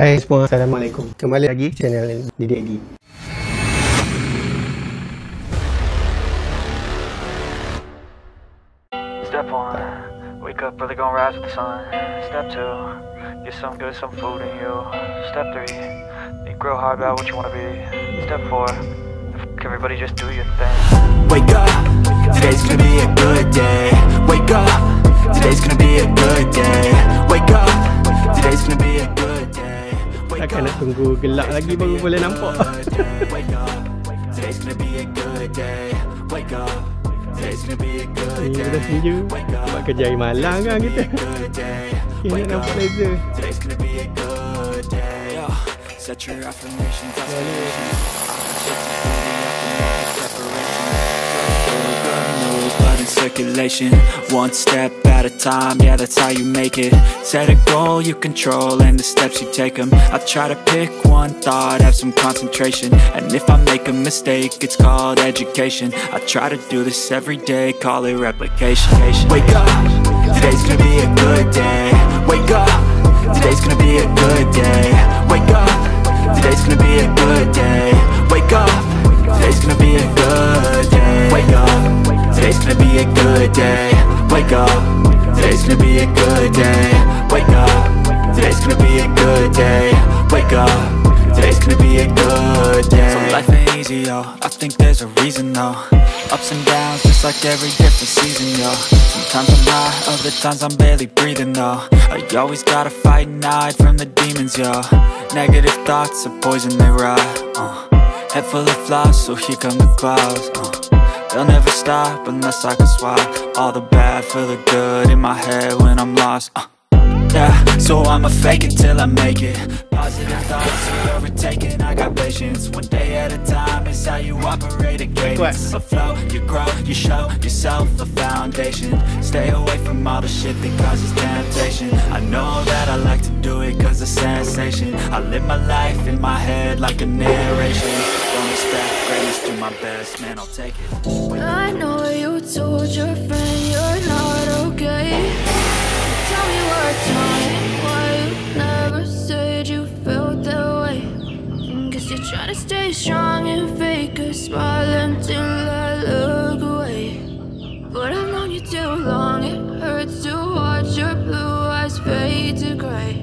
Hai semua, Assalamualaikum. Kembali lagi channel DDDI. Step 1, wake up early, gonna rise with the sun. Step 2, get some good, some food in you. Step 3, think real hard about what you wanna be. Step 4, everybody just do your thing. Wake up, today's gonna be a good day. Wake up, today's gonna be a good day. Wake up, today's gonna be a good day. Takkan nak tunggu gelap lagi baru boleh nampak. Ini dah senja. Buat kerja hari malam kan kita. Ini nampak laser. Circulation, one step at a time, yeah, that's how you make it. Set a goal you control and the steps you take them. I try to pick one thought, have some concentration, and if I make a mistake, it's called education. I try to do this every day, call it replication. Wake up, today's gonna be a good day. Wake up, today's gonna be a good day. Wake up, today's gonna be a good day. Wake up, today's gonna be a good day. Wake up, today's gonna be a good day. Wake up, today's gonna be a good day. Wake up, today's gonna be a good day. Wake up, today's gonna be a good day. So life ain't easy, yo, I think there's a reason, though. Ups and downs, just like every different season, yo. Sometimes I'm high, other times I'm barely breathing, though. I always gotta fight and hide from the demons, yo. Negative thoughts are poison, they rot, Head full of flies, so here come the clouds, They'll never stop unless I can swap all the bad for the good in my head when I'm lost. Yeah, so I'ma fake it till I make it. Positive thoughts are overtaken, I got patience. One day at a time, it's how you operate a cadence. A flow, you grow, you show yourself a foundation. Stay away from all the shit that causes temptation. I know that I like to do it cause it's sensation. I live my life in my head like a narration. Don't expect greatness, do my best, man, I'll take it. I know you told your friend you're not okay. Why you never said you felt that way? Guess you're trying to stay strong and fake a smile until I look away. But I've known you too long, it hurts to watch your blue eyes fade to gray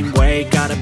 way. Gotta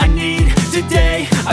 I need today. I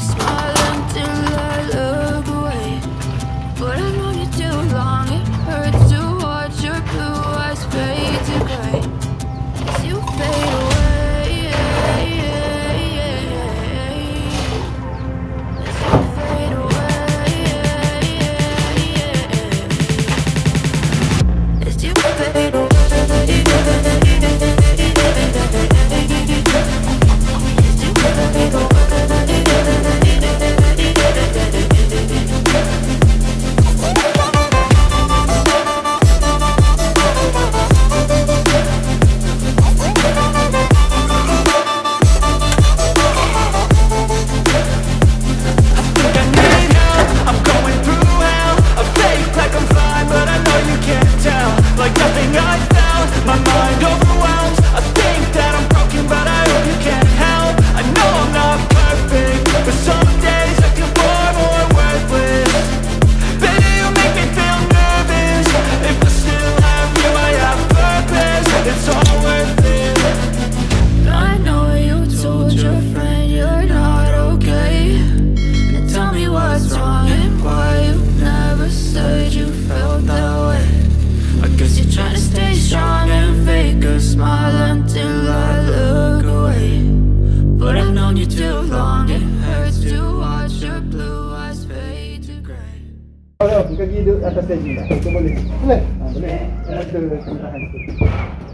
smile until I look away. But I've known you too long, it hurts to watch your blue eyes fade to gray as you fade away. As you fade away. As you fade away. Nothing I known you too long. It hurts to watch your blue eyes fade to grey. Kalau kaki duduk atas stage tak? Boleh. Boleh. Boleh. Ada kemudahan tu.